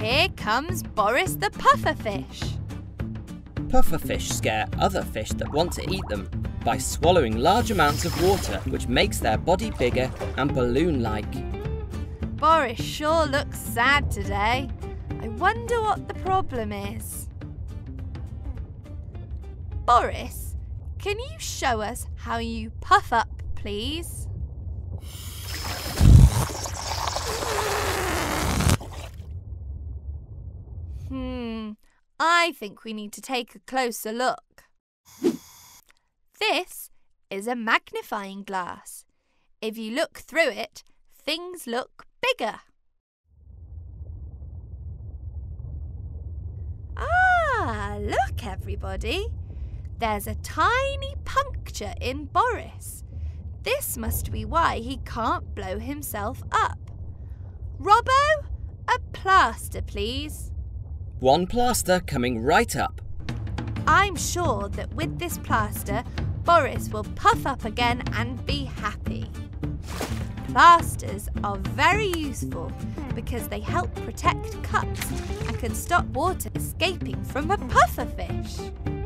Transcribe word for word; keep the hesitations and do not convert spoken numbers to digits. Here comes Boris the pufferfish. Pufferfish scare other fish that want to eat them by swallowing large amounts of water, which makes their body bigger and balloon-like. Boris sure looks sad today. I wonder what the problem is. Boris, can you show us how you puff up, please? Hmm, I think we need to take a closer look. This is a magnifying glass. If you look through it, things look bigger. Ah, look everybody. There's a tiny puncture in Boris. This must be why he can't blow himself up. Robbo, a plaster please. One plaster coming right up. I'm sure that with this plaster, Boris will puff up again and be happy. Plasters are very useful because they help protect cuts and can stop water escaping from a pufferfish.